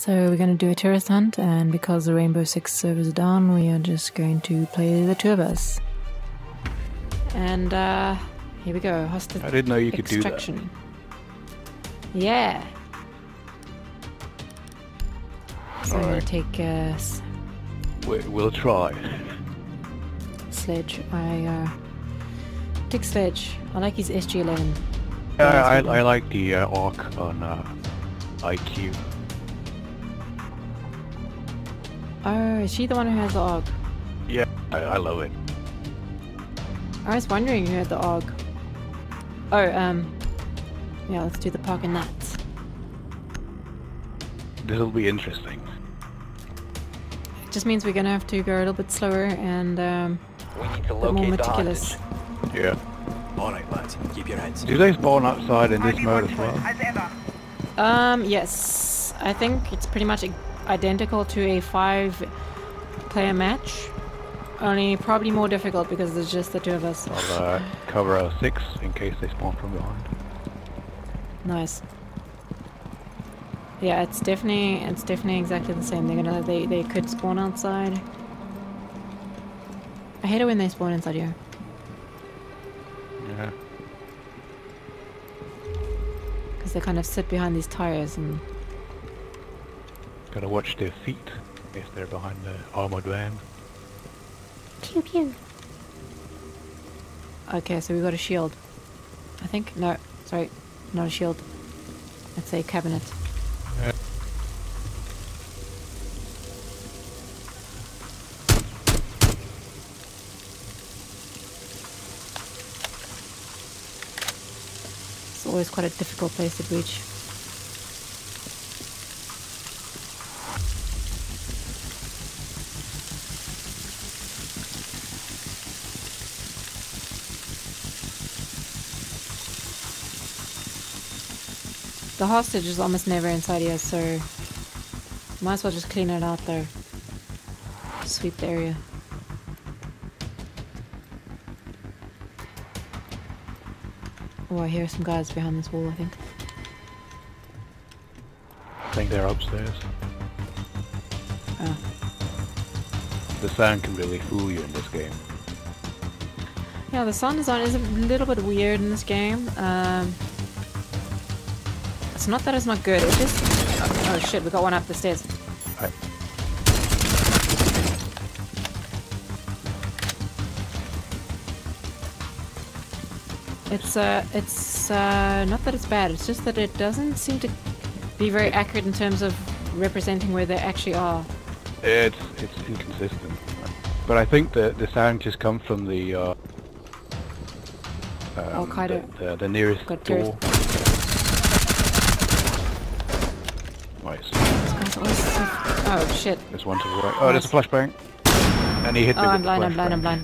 So we're going to do a terrorist hunt, and because the Rainbow Six servers are down, we are just going to play the two of us. And here we go, hostage extraction. I didn't know you could do that. Yeah. So I'm going to take we'll try. Sledge. I take Sledge. I like his SG-11. Yeah, I like the AUG on IQ. Oh, is she the one who has the AUG? Yeah, I love it. I was wondering who had the AUG. Oh, yeah, let's do the park and that. This'll be interesting. It just means we're gonna have to go a little bit slower and we need to locate more meticulous. Yeah. Alright lads, keep your heads. Do they spawn outside in this mode as well? Yes. I think it's pretty much identical to a 5-player match. Only probably more difficult because there's just the two of us. I'll cover our 6 in case they spawn from behind. Nice. Yeah, it's definitely exactly the same. They're gonna they could spawn outside. I hate it when they spawn inside here. Yeah. Because they kind of sit behind these tires and. Gotta watch their feet if they're behind the armored van. Pew pew. Okay, so we got a shield. I think no, sorry, not a shield. It's a cabinet. It's always quite a difficult place to breach. The hostage is almost never inside here, so might as well just clean it out there. Sweep the area. Oh, I hear some guys behind this wall, I think. I think they're upstairs. Oh. The sound can really fool you in this game. Yeah, the sound design is a little bit weird in this game. It's not that it's not good, it's just... Oh shit, we got one up the stairs. Right. It's not that it's bad, it's just that it doesn't seem to be very accurate in terms of representing where they actually are. It's inconsistent. But I think the sound just comes from the... Al-Qaeda. The nearest door. Oh shit. There's one to the right. Oh, there's a flashbang. And he hit me with the flashbang.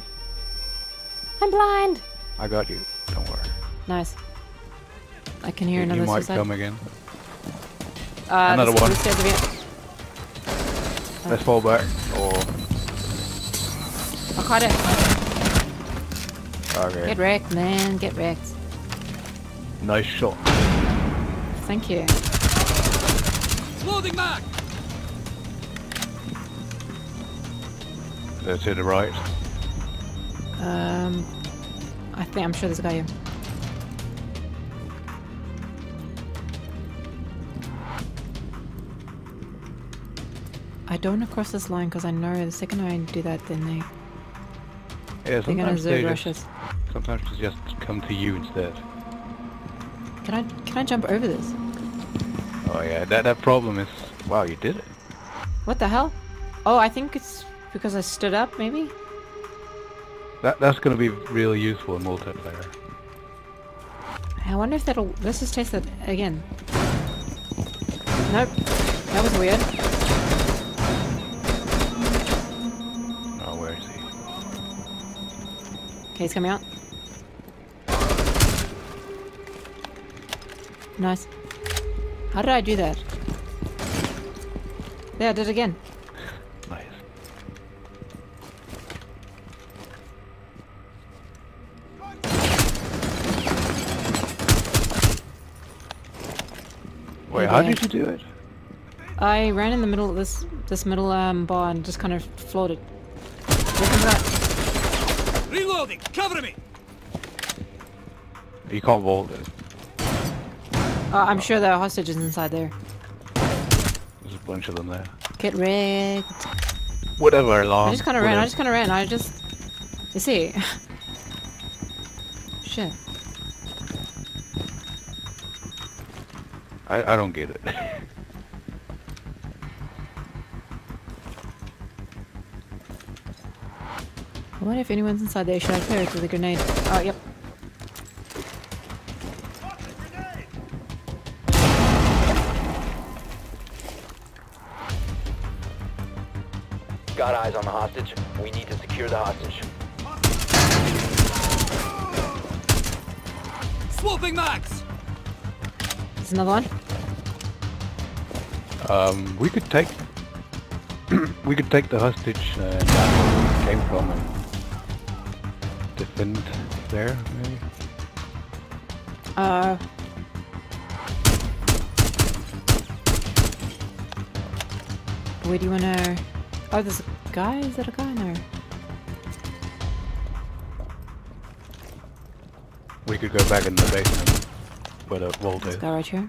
I'm blind! I got you. Don't worry. Nice. I can hear another suicide. You might come again. Another one. Let's fall back. Or... I caught it. Okay. Get wrecked, man. Get wrecked. Nice shot. Thank you. Loading back! They're to the right. I'm sure there's a guy here. I don't want to cross this line because I know the second I do that, then they're gonna zero rush us. Sometimes they just come to you instead. Can I jump over this? Oh yeah, that problem is... Wow, you did it. What the hell? Oh, I think it's because I stood up, maybe? That's going to be really useful in multiplayer. I wonder if that'll... Let's just test that again. Nope. That was weird. Oh, where is he? Okay, he's coming out. Nice. How did I do that? There, I did it again. Nice. Wait, how did you do it? I ran in the middle of this middle bar and just kind of floated. Welcome back. Reloading. Cover me. You can't vault it. I'm sure there are hostages inside there. There's a bunch of them there. Get rigged. Whatever, long. I just kind of ran. You see? Shit. I don't get it. What if anyone's inside there? Should I clear it with a grenade? Oh, yep. Got eyes on the hostage. We need to secure the hostage. Swooping max! There's another one. We could take the hostage that we came from and defend there, maybe. Where do you wanna? Oh, there's a guy? Is that a guy in there? We could go back in the basement, but we'll do. This guy right here.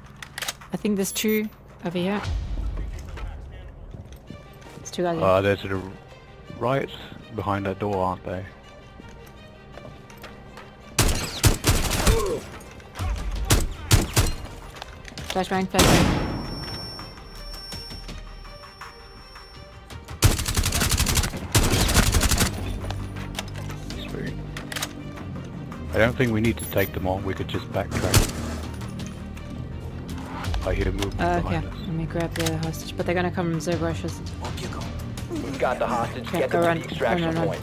I think there's two over here. There's two guys. They're to the right behind that door, aren't they? Flashbang, flashbang. I don't think we need to take them on, we could just backtrack. I hear movement behind us. Let me grab the hostage, but they're gonna come from zero rushes. We've got the hostage, get them to the extraction point.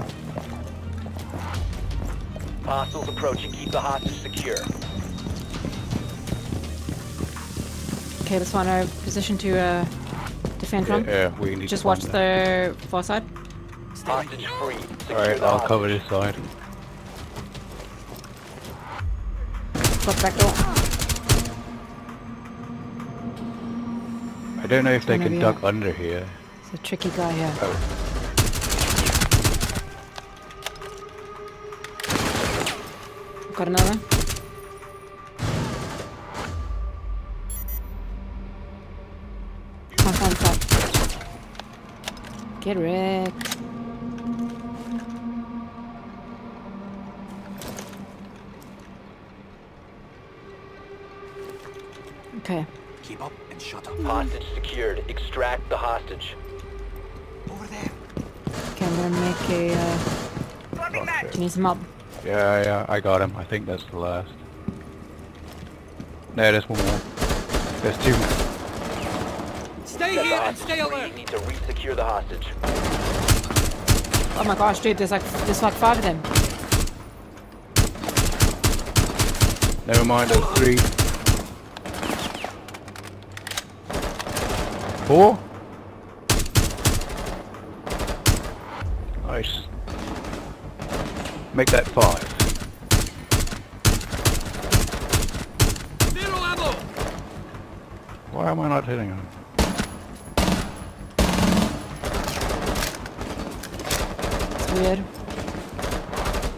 Hostiles approaching, keep the hostage secure. Okay, let's find our position to defend from. Yeah, we need just watch the far side. Hostage free. Alright, I'll cover this side. Back door. I don't know if they can duck under here. It's a tricky guy here. Oh. Got another. Can't find that. Get wrecked. Okay. Keep up and shut up. Hostage secured. Extract the hostage. Over there. Okay, I'm gonna make a. Can you some up? Yeah, yeah, I got him. I think that's the last. No, there's one more. There's two more. Stay here and stay alert. We need to re-secure the hostage. Oh my gosh, dude! There's like five of them. Never mind, there's three. Four? Nice. Make that five. Zero ammo. Why am I not hitting him? It's weird.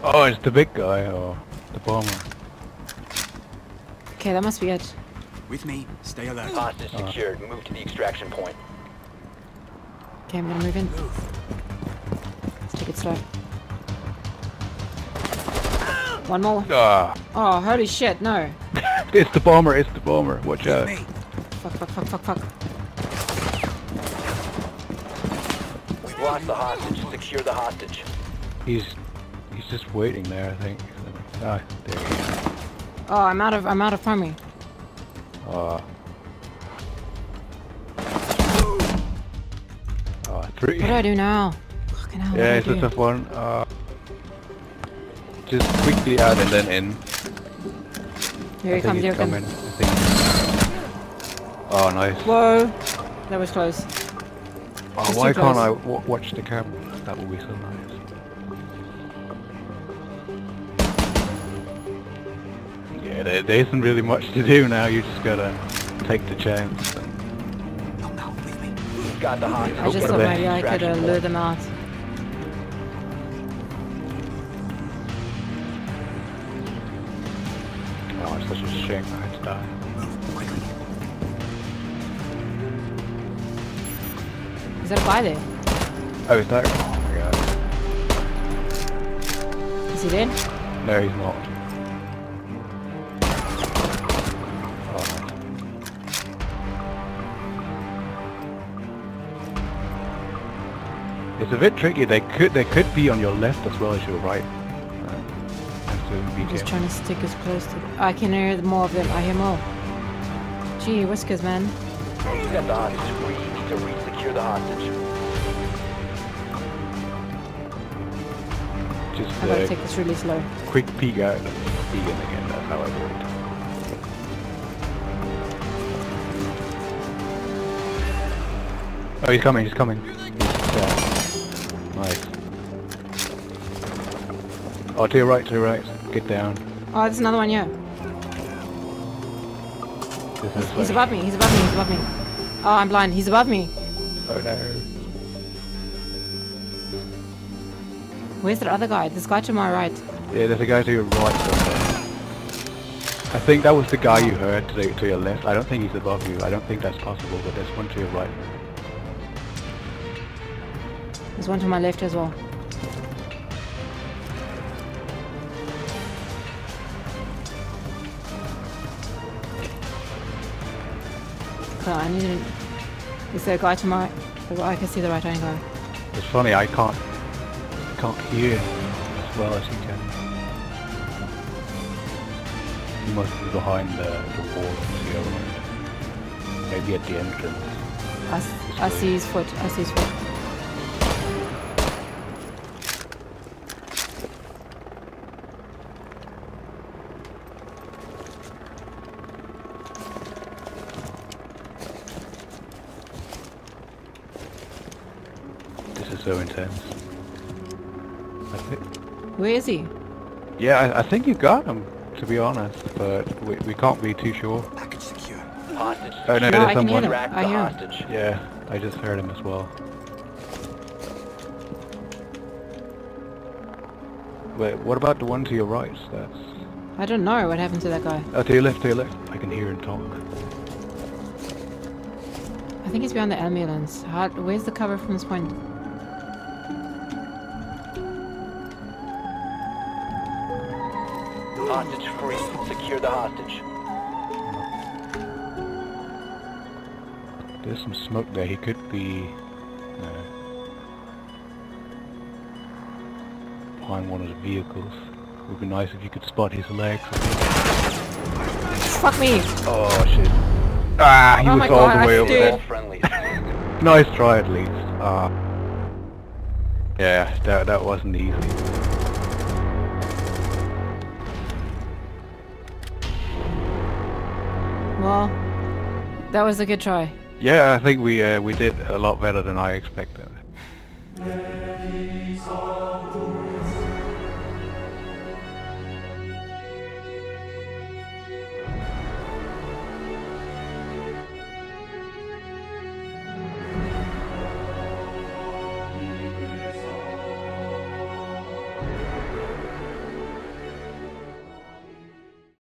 Oh, it's the big guy, or the bomber. Okay, that must be it. With me, stay alert. Hostage secured. Move to the extraction point. Okay, I'm gonna move in. Let's take it slow. One more. Oh, holy shit, no. It's the bomber, it's the bomber. Watch out. Fuck, fuck, fuck, fuck, fuck. We've lost the hostage. Secure the hostage. He's just waiting there, I think. Ah, there he is. Oh, I'm out of primary. Three. What do I do now? Fucking hell. Yeah, it's a tough one. Just quickly out and then in. Here he comes, here he comes. Oh, nice. Whoa! That was close. Oh, why can't I watch the camera? That would be so nice. Yeah, there isn't really much to do now, you just gotta take the chance. Come out with me. Got the hostage. I just thought maybe I could lure them out. Oh, it's such a shame I had to die. Is that a guy there? Oh, he's not. Oh my god. Is he dead? No, he's not. It's a bit tricky. They could be on your left as well as your right. I'm just trying to stick as close to. I can hear more of them. I hear more. Gee, whiskers, man. You got the hostage. We need to re-secure the hostage. Just I gotta take this really slow. Quick peek out. Peek in again. That's how I do it. Oh, he's coming. He's coming. Nice. Oh, to your right, to your right. Get down. Oh, there's another one, yeah. He's above me, he's above me, he's above me. Oh, I'm blind, he's above me. Oh no. Where's the other guy? This guy to my right. Yeah, there's a guy to your right. I think that was the guy you heard to your left. I don't think he's above you. I don't think that's possible, but there's one to your right. There's one to my left as well. So I need to... Is there a guy to my... I can see the right hand guy. It's funny, I can't hear as well as he can. He must be behind the wall to the other one. Maybe at the entrance. I see his foot, I see his foot. So intense. I think. Where is he? Yeah, I think you got him, to be honest, but we can't be too sure. Package secure. Hostage. Oh no, there's someone. I hear him. Yeah, I just heard him as well. Wait, what about the one to your right? That's. I don't know what happened to that guy. Oh, to your left, to your left. I can hear him talk. I think he's behind the ambulance. Where's the cover from this point? Hostage free. Secure the hostage. There's some smoke there. He could be behind one of the vehicles. It would be nice if you could spot his legs. Fuck me! Oh shit! Ah, he was all the way over there. Nice try at least. Yeah, that wasn't easy. Well, that was a good try. Yeah, I think we did a lot better than I expected.